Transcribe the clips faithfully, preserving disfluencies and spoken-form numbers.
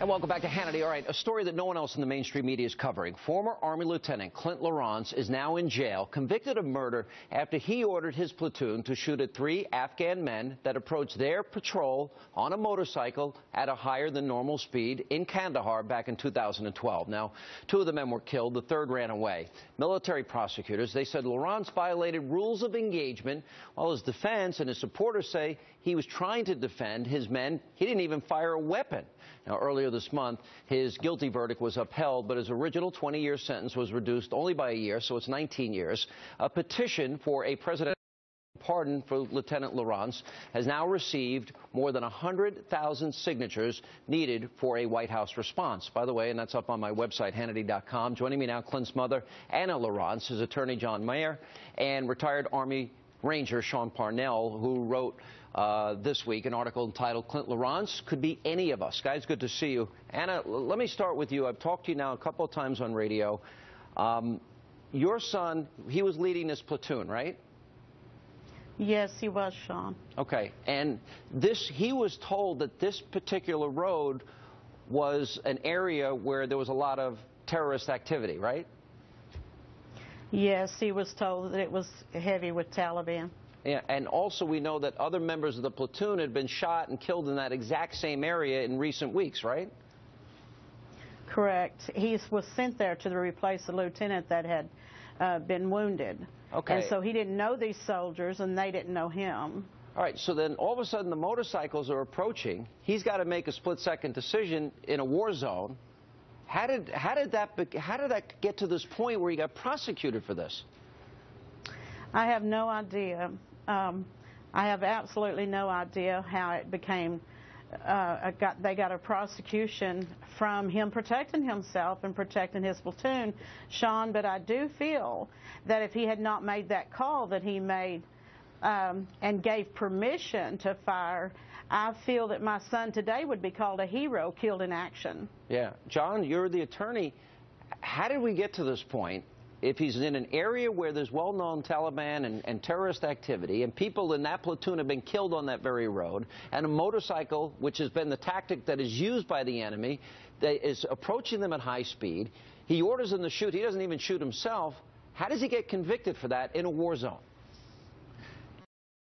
And welcome back to Hannity. All right, a story that no one else in the mainstream media is covering. Former Army Lieutenant Clint Lorance is now in jail, convicted of murder after he ordered his platoon to shoot at three Afghan men that approached their patrol on a motorcycle at a higher than normal speed in Kandahar back in two thousand twelve. Now, two of the men were killed. The third ran away. Military prosecutors, they said Lorance violated rules of engagement, while his defense and his supporters say he was trying to defend his men. He didn't even fire a weapon. Now, earlier this month, his guilty verdict was upheld, but his original twenty-year sentence was reduced only by a year, so it's nineteen years. A petition for a presidential pardon for Lieutenant Lorance has now received more than one hundred thousand signatures needed for a White House response. By the way, and that's up on my website, Hannity dot com. Joining me now, Clint's mother, Anna Lorance, his attorney, John Mayer, and retired Army Ranger Sean Parnell, who wrote uh, this week an article entitled Clint Lorance Could Be Any of Us. Guys, good to see you. Anna, let me start with you. I've talked to you now a couple of times on radio. Um, your son, he was leading this platoon, right? Yes, he was, Sean. Okay. And this, he was told that this particular road was an area where there was a lot of terrorist activity, right? Yes, he was told that it was heavy with Taliban. Yeah, and also we know that other members of the platoon had been shot and killed in that exact same area in recent weeks, right? Correct. He was sent there to replace the lieutenant that had uh, been wounded. Okay. And so he didn't know these soldiers, and they didn't know him. All right, so then all of a sudden the motorcycles are approaching. He's got to make a split-second decision in a war zone. How did, how did that how did that get to this point where he got prosecuted for this? I have no idea. Um, I have absolutely no idea how it became. Uh, got, they got a prosecution from him protecting himself and protecting his platoon, Sean. But I do feel that if he had not made that call that he made um, and gave permission to fire, I feel that my son today would be called a hero killed in action. Yeah. John, you're the attorney. How did we get to this point? If he's in an area where there's well-known Taliban and, and terrorist activity, and people in that platoon have been killed on that very road, and a motorcycle, which has been the tactic that is used by the enemy, that is approaching them at high speed, he orders them to shoot. He doesn't even shoot himself. How does he get convicted for that in a war zone?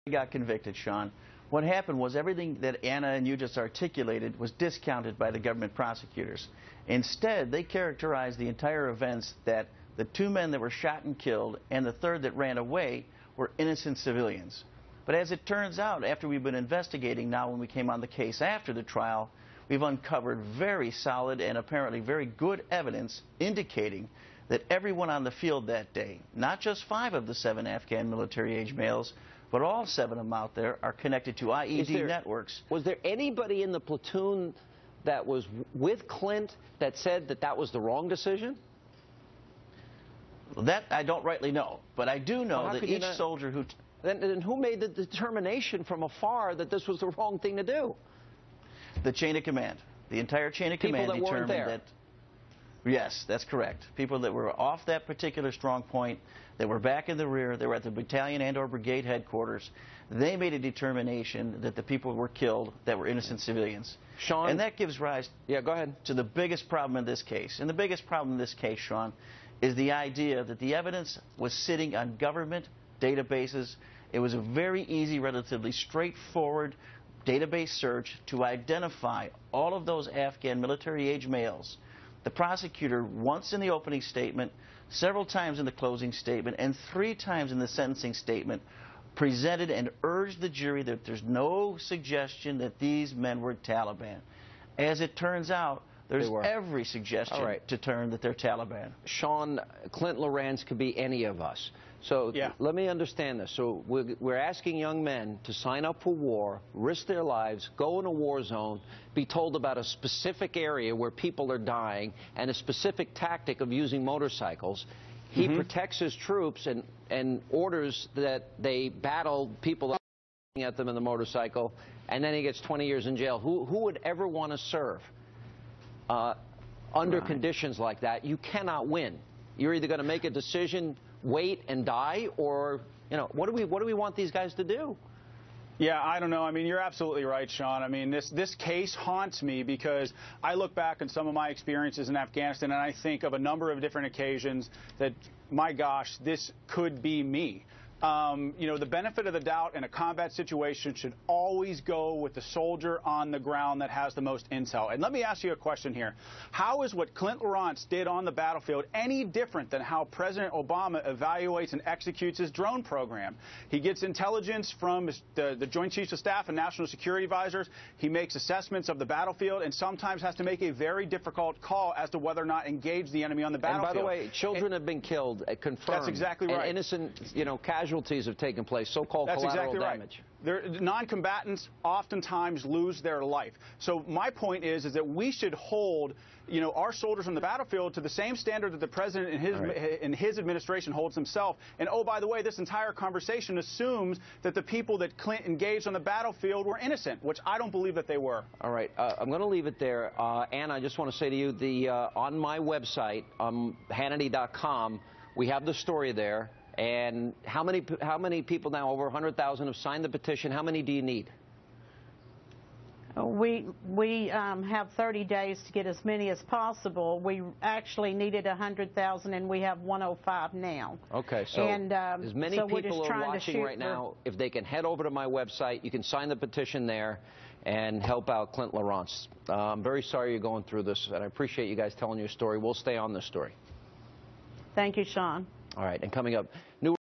He got convicted, Sean. What happened was everything that Anna and you just articulated was discounted by the government prosecutors. Instead, they characterized the entire events that the two men that were shot and killed and the third that ran away were innocent civilians. But as it turns out, after we've been investigating now when we came on the case after the trial, we've uncovered very solid and apparently very good evidence indicating that everyone on the field that day, not just five of the seven Afghan military-age males, but all seven of them out there are connected to I E D networks. Was there anybody in the platoon that was with Clint that said that that was the wrong decision? Well, that I don't rightly know, but I do know that each soldier who... Then, then who made the determination from afar that this was the wrong thing to do? The chain of command. The entire chain of command determined that... Yes, that's correct. People that were off that particular strong point, that were back in the rear, they were at the battalion and or brigade headquarters, they made a determination that the people were killed that were innocent civilians. Sean? And that gives rise yeah, go ahead. to the biggest problem in this case. And the biggest problem in this case, Sean, is the idea that the evidence was sitting on government databases. It was a very easy, relatively straightforward database search to identify all of those Afghan military-age males. The prosecutor, once in the opening statement, several times in the closing statement, and three times in the sentencing statement, presented and urged the jury that there's no suggestion that these men were Taliban. As it turns out, there's every suggestion right. to turn that they're Taliban. Sean, Clint Lorance could be any of us. So yeah. let me understand this. So we're, we're asking young men to sign up for war, risk their lives, go in a war zone, be told about a specific area where people are dying, and a specific tactic of using motorcycles. He mm-hmm. protects his troops and, and orders that they battle people that are at them in the motorcycle, and then he gets twenty years in jail. Who, who would ever want to serve? Uh, under right. conditions like that, you cannot win. You're either going to make a decision, wait and die, or, you know, what do we, what do we want these guys to do? Yeah, I don't know. I mean, you're absolutely right, Sean. I mean, this, this case haunts me because I look back on some of my experiences in Afghanistan and I think of a number of different occasions that, my gosh, this could be me. Um, you know, the benefit of the doubt in a combat situation should always go with the soldier on the ground that has the most intel. And let me ask you a question here. How is what Clint Lorance did on the battlefield any different than how President Obama evaluates and executes his drone program? He gets intelligence from the, the Joint Chiefs of Staff and National Security Advisors. He makes assessments of the battlefield and sometimes has to make a very difficult call as to whether or not engage the enemy on the battlefield. And by the way, children it, have been killed, confirmed. That's exactly right. And innocent, you know, casualties. Casualties have taken place, so-called collateral exactly right. damage. Non-combatants oftentimes lose their life. So my point is, is that we should hold, you know, our soldiers on the battlefield to the same standard that the president and his right. and his administration holds himself. And oh, by the way, this entire conversation assumes that the people that Clint engaged on the battlefield were innocent, which I don't believe that they were. All right, uh, I'm going to leave it there, uh, Anna. I just want to say to you, the uh, on my website, um, Hannity dot com, we have the story there. And how many, how many people now, over one hundred thousand, have signed the petition? How many do you need? We, we um, have thirty days to get as many as possible. We actually needed one hundred thousand, and we have one oh five now. Okay, so and, um, as many so people are watching right now, if they can head over to my website, you can sign the petition there and help out Clint Lorance. Uh, I'm very sorry you're going through this, and I appreciate you guys telling your story. We'll stay on this story. Thank you, Sean. All right, and coming up, new